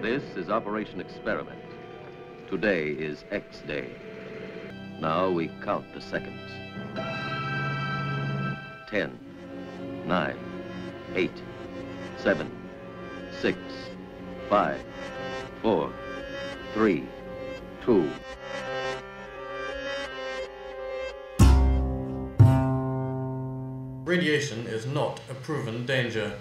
This is Operation Experiment. Today is X Day. Now we count the seconds. 10, 9, 8, 7, 6, 5, 4, 3, 2. Radiation is not a proven danger.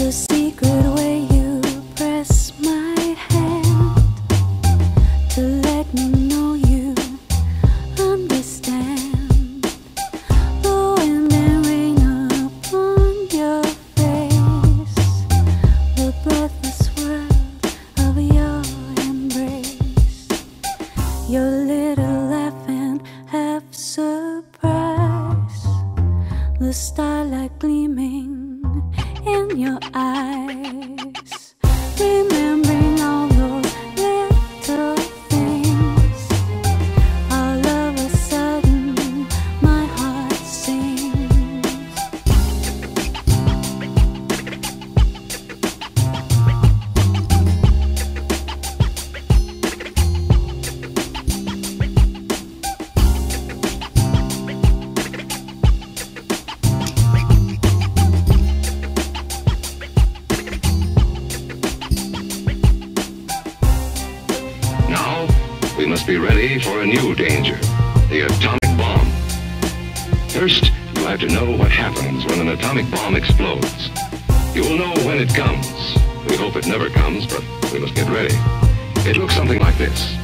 The secret way you press my hand to let me know you understand. The wind and rain upon your face, the breathless world of your embrace. Your little laugh and half surprise, the starlight gleaming in your eyes, remembering all those little things. All of a sudden, my heart sings. We must be ready for a new danger, the atomic bomb. First, you have to know what happens when an atomic bomb explodes. You will know when it comes. We hope it never comes, but we must get ready. It looks something like this.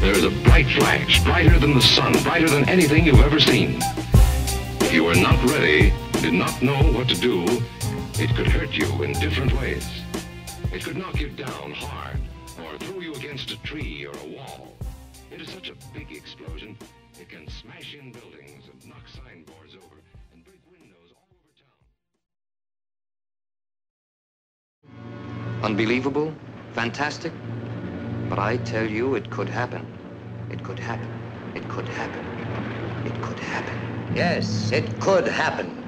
There is a bright flash, brighter than the sun, brighter than anything you've ever seen. If you were not ready, did not know what to do, it could hurt you in different ways. It could knock you down hard, or throw you against a tree or a wall. It is such a big explosion, it can smash in buildings and knock signboards over and break windows all over town. Unbelievable, fantastic, but I tell you it could happen. It could happen. It could happen. It could happen. Yes, it could happen.